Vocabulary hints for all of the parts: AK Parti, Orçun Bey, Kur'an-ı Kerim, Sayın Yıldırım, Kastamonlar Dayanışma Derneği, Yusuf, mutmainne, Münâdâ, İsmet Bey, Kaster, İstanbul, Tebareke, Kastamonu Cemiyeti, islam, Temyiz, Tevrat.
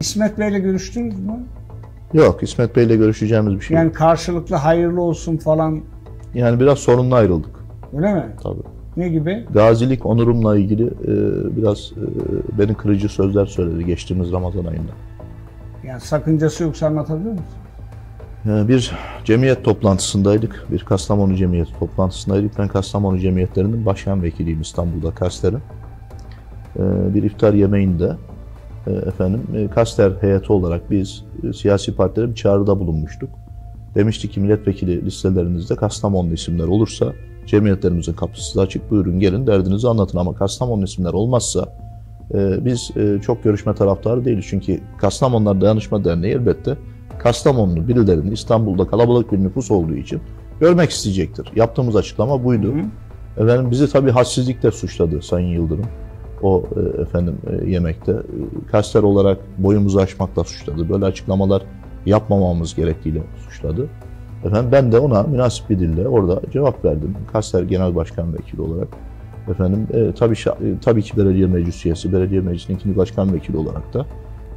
İsmet Bey'le görüştünüz mü? Yok, İsmet Bey'le görüşeceğimiz bir şey. Yani karşılıklı hayırlı olsun falan. Yani biraz sorunla ayrıldık. Öyle mi? Tabii. Ne gibi? Gazilik onurumla ilgili biraz beni kırıcı sözler söyledi geçtiğimiz Ramazan ayında. Yani sakıncası yoksa anlatabilir misin? Yani bir cemiyet toplantısındaydık. Bir Kastamonu Cemiyeti toplantısındaydık. Ben Kastamonu Cemiyetlerinin başkan vekiliyim İstanbul'da, Kaster'in. Bir iftar yemeğinde efendim Kaster heyeti olarak biz siyasi partilerin çağrıda bulunmuştuk. Demiştik ki milletvekili listelerinizde Kastamonlu isimler olursa cemiyetlerimizin kapısı açık, buyurun gelin derdinizi anlatın, ama Kastamonlu isimler olmazsa biz çok görüşme taraftarı değiliz. Çünkü Kastamonlar Dayanışma Derneği elbette Kastamonlu birilerini İstanbul'da kalabalık bir nüfus olduğu için görmek isteyecektir. Yaptığımız açıklama buydu. Efendim bizi tabii hadsizlikle suçladı Sayın Yıldırım. O efendim yemekte Kaster olarak boyumuzu aşmakla suçladı. Böyle açıklamalar yapmamamız gerektiğiyle suçladı. Efendim ben de ona münasip bir dille orada cevap verdim. Kaster Genel Başkan Vekili olarak efendim tabii ki belediye meclis üyesi, belediye meclisinin ikinci başkan vekili olarak da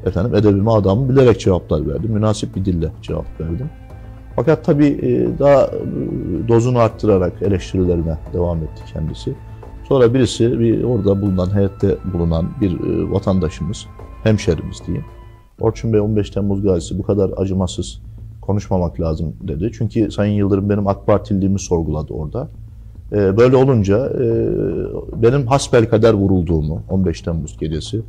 efendim edebimi, adamı bilerek cevaplar verdim. Münasip bir dille cevap verdim. Fakat tabii daha dozunu arttırarak eleştirilerine devam etti kendisi. Sonra birisi, orada bulunan, heyette bulunan bir vatandaşımız, hemşerimiz diyeyim. Orçun Bey, 15 Temmuz gazisi bu kadar acımasız konuşmamak lazım dedi. Çünkü Sayın Yıldırım benim AK Partililiğimi sorguladı orada. Böyle olunca benim hasbelkader vurulduğumu, 15 Temmuz gecesi,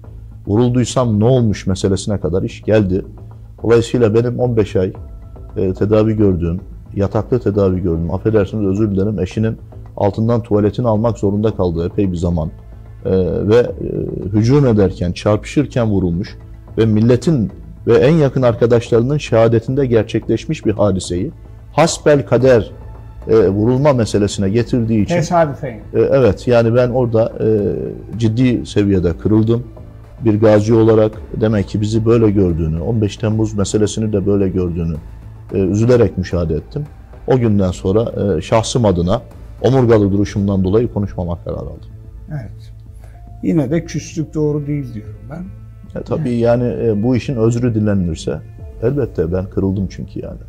vurulduysam ne olmuş meselesine kadar iş geldi. Dolayısıyla benim 15 ay tedavi gördüğüm, yatakta tedavi gördüğüm, affedersiniz özür dilerim, eşinin altından tuvaletini almak zorunda kaldığı epey bir zaman ve hücum ederken, çarpışırken vurulmuş ve milletin ve en yakın arkadaşlarının şehadetinde gerçekleşmiş bir hadiseyi hasbelkader vurulma meselesine getirdiği için... Tesadüfen. Evet, yani ben orada ciddi seviyede kırıldım. Bir gazi olarak demek ki bizi böyle gördüğünü, 15 Temmuz meselesini de böyle gördüğünü üzülerek müşahede ettim. O günden sonra şahsım adına omurgalı duruşumdan dolayı konuşmamak kararı aldım. Evet. Yine de küslük doğru değil diyorum ben. Tabii yani bu işin özrü dilenilirse elbette ben kırıldım çünkü yani.